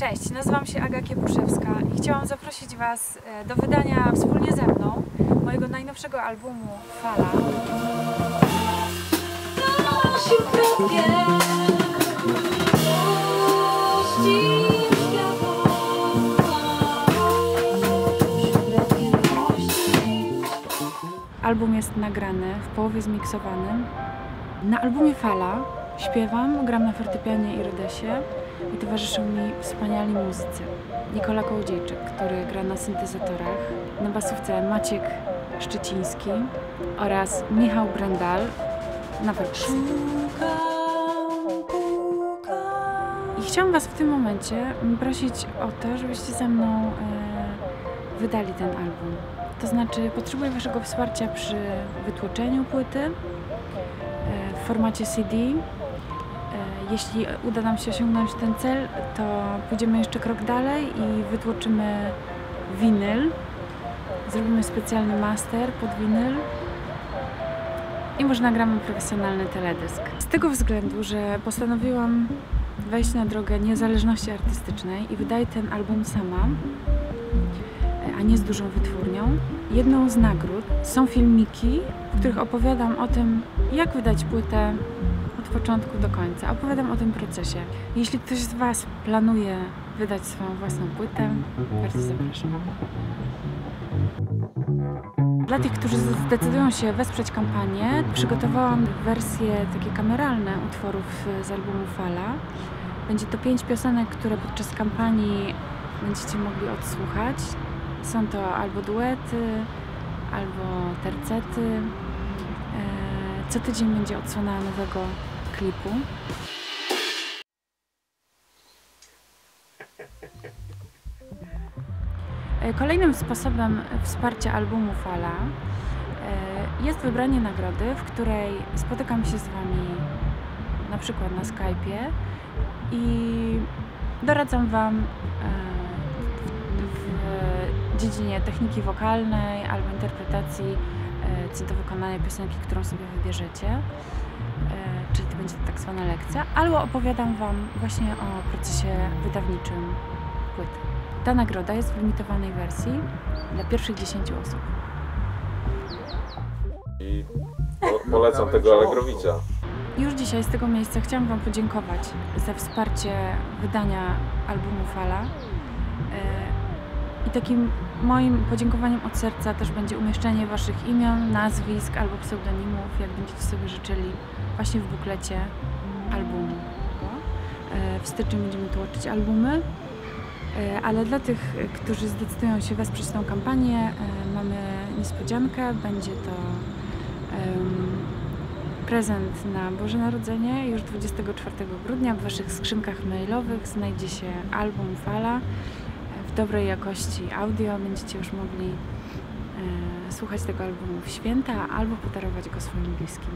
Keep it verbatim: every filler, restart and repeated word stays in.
Cześć, nazywam się Aga Kiepuszewska i chciałam zaprosić Was do wydania wspólnie ze mną mojego najnowszego albumu Fala. Album jest nagrany, w połowie zmiksowany. Na albumie Fala śpiewam, gram na fortepianie i rodesie i towarzyszą mi wspaniali muzycy. Nikola Kołodziejczyk, który gra na syntezatorach, na basówce Maciek Szczyciński oraz Michał Bryndal na perkusji. I chciałam Was w tym momencie prosić o to, żebyście ze mną e, wydali ten album. To znaczy potrzebuję Waszego wsparcia przy wytłoczeniu płyty e, w formacie C D. Jeśli uda nam się osiągnąć ten cel, to pójdziemy jeszcze krok dalej i wytłoczymy winyl. Zrobimy specjalny master pod winyl i może nagramy profesjonalny teledysk. Z tego względu, że postanowiłam wejść na drogę niezależności artystycznej i wydaję ten album sama, a nie z dużą wytwórnią. Jedną z nagród są filmiki, w których opowiadam o tym, jak wydać płytę od początku do końca. Opowiadam o tym procesie. Jeśli ktoś z Was planuje wydać swoją własną płytę, bardzo zapraszam. Dla tych, którzy zdecydują się wesprzeć kampanię, przygotowałam wersje takie kameralne utworów z albumu Fala. Będzie to pięć piosenek, które podczas kampanii będziecie mogli odsłuchać. Są to albo duety, albo tercety. Co tydzień będzie odsłona nowego klipu. Kolejnym sposobem wsparcia albumu Fala jest wybranie nagrody, w której spotykam się z Wami na przykład na Skype'ie i doradzam Wam w dziedzinie techniki wokalnej albo interpretacji co do wykonania piosenki, którą sobie wybierzecie, czyli to będzie tak zwana lekcja, albo opowiadam Wam właśnie o procesie wydawniczym płyty. Ta nagroda jest w limitowanej wersji dla pierwszych dziesięciu osób. I polecam tego Allegrowicza. Już dzisiaj z tego miejsca chciałam Wam podziękować za wsparcie wydania albumu Fala. I takim moim podziękowaniem od serca też będzie umieszczenie Waszych imion, nazwisk albo pseudonimów, jak będziecie sobie życzyli, właśnie w buklecie albumu. W styczniu będziemy tłoczyć albumy, ale dla tych, którzy zdecydują się wesprzeć tą kampanię, mamy niespodziankę. Będzie to prezent na Boże Narodzenie. Już dwudziestego czwartego grudnia w Waszych skrzynkach mailowych znajdzie się album Fala. W dobrej jakości audio będziecie już mogli e, słuchać tego albumu w święta albo podarować go swoim bliskim.